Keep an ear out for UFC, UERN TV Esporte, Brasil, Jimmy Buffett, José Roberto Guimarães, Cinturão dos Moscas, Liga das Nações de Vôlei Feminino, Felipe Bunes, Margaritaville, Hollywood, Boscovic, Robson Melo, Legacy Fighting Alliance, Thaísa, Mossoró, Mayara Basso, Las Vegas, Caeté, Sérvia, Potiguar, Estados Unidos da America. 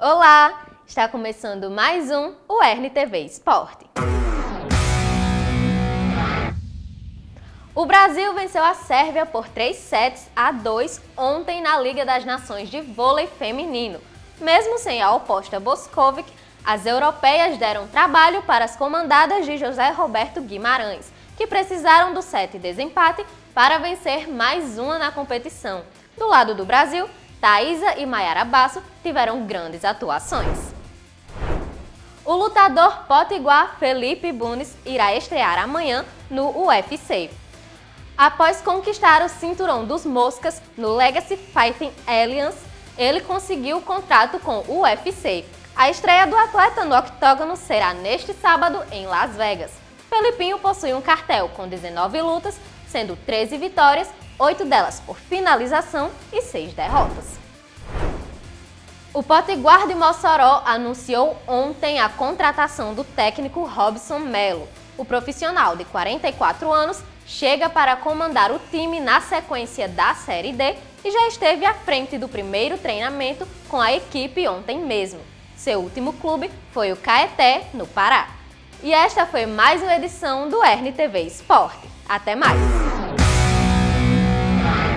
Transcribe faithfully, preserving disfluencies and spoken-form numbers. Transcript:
Olá! Está começando mais um U E R N T V Esporte. O Brasil venceu a Sérvia por três sets a dois ontem na Liga das Nações de Vôlei Feminino. Mesmo sem a oposta Boscovic, as europeias deram trabalho para as comandadas de José Roberto Guimarães, que precisaram do set desempate para vencer mais uma na competição. Do lado do Brasil, Thaísa e Mayara Basso tiveram grandes atuações. O lutador potiguar Felipe Bunes irá estrear amanhã no U F C. Após conquistar o Cinturão dos Moscas no Legacy Fighting Alliance, ele conseguiu o contrato com o U F C. A estreia do atleta no octógono será neste sábado em Las Vegas. Felipinho possui um cartel com dezenove lutas, sendo treze vitórias, oito delas por finalização e seis derrotas. O Potiguar de Mossoró anunciou ontem a contratação do técnico Robson Melo. O profissional de quarenta e quatro anos chega para comandar o time na sequência da Série D e já esteve à frente do primeiro treinamento com a equipe ontem mesmo. Seu último clube foi o Caeté, no Pará. E esta foi mais uma edição do U E R N T V Esporte. Até mais!